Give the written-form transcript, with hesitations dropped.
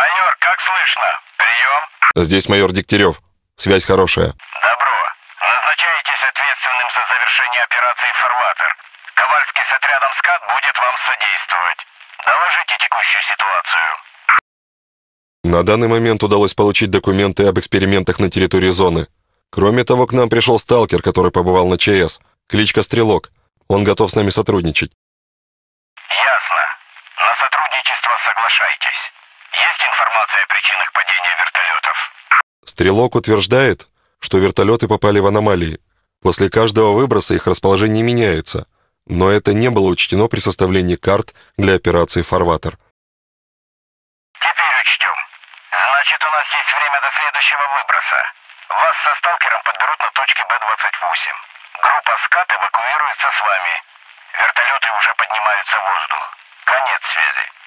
Майор, как слышно? Прием. Здесь майор Дегтярев. Связь хорошая. Добро. Назначаетесь ответственным за завершение операции «Фарватер». Ковальский с отрядом «СКАД» будет вам содействовать. Доложите текущую ситуацию. На данный момент удалось получить документы об экспериментах на территории зоны. Кроме того, к нам пришел сталкер, который побывал на ЧАЭС. Кличка Стрелок. Он готов с нами сотрудничать. Ясно. На сотрудничество соглашайтесь. Есть информация о причинах падения вертолетов? Стрелок утверждает, что вертолеты попали в аномалии. После каждого выброса их расположение меняется. Но это не было учтено при составлении карт для операции «Фарватер». Теперь учтем. Значит, у нас есть время до следующего выброса. Вас со сталкером подберут на точке Б-28. Группа «СКАТ» эвакуируется с вами. Вертолеты уже поднимаются в воздух. Конец связи.